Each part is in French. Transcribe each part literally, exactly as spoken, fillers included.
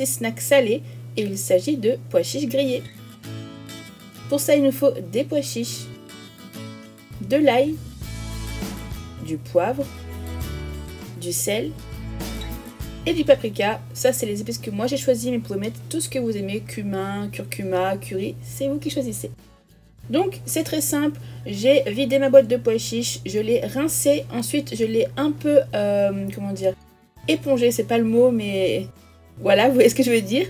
côté snack salé et il s'agit de pois chiches grillés. Pour ça, il nous faut des pois chiches, de l'ail, du poivre, du sel et du paprika. Ça, c'est les épices que moi j'ai choisies, mais vous pouvez mettre tout ce que vous aimez, cumin, curcuma, curry, c'est vous qui choisissez. Donc c'est très simple, j'ai vidé ma boîte de pois chiches, je l'ai rincée, ensuite je l'ai un peu, euh, comment dire, épongée, c'est pas le mot, mais voilà, vous voyez ce que je veux dire.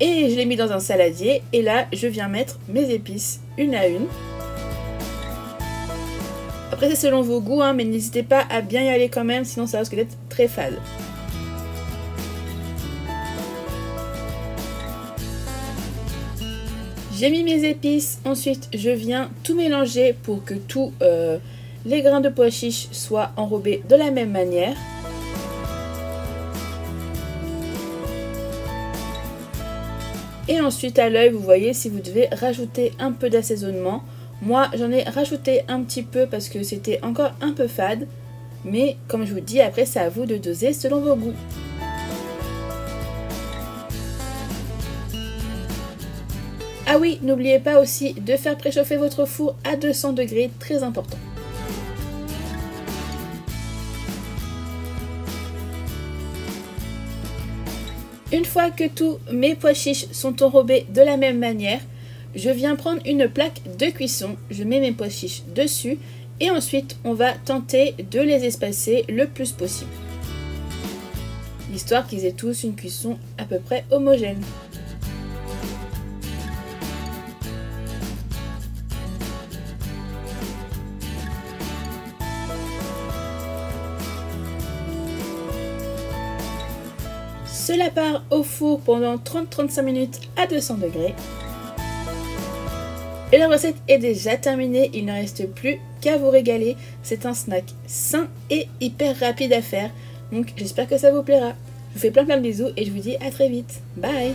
Et je l'ai mis dans un saladier, et là je viens mettre mes épices une à une. Après c'est selon vos goûts, hein, mais n'hésitez pas à bien y aller quand même, sinon ça risque d'être très fade. J'ai mis mes épices, ensuite je viens tout mélanger pour que tous euh, les grains de pois chiches soient enrobés de la même manière. Et ensuite à l'œil, vous voyez si vous devez rajouter un peu d'assaisonnement. Moi j'en ai rajouté un petit peu parce que c'était encore un peu fade. Mais comme je vous dis, après c'est à vous de doser selon vos goûts. Ah oui, n'oubliez pas aussi de faire préchauffer votre four à deux cents degrés, très important. Une fois que tous mes pois chiches sont enrobés de la même manière, je viens prendre une plaque de cuisson, je mets mes pois chiches dessus et ensuite on va tenter de les espacer le plus possible, histoire qu'ils aient tous une cuisson à peu près homogène. Cela part au four pendant trente à trente-cinq minutes à deux cents degrés. Et la recette est déjà terminée, il ne reste plus qu'à vous régaler. C'est un snack sain et hyper rapide à faire. Donc j'espère que ça vous plaira. Je vous fais plein plein de bisous et je vous dis à très vite. Bye!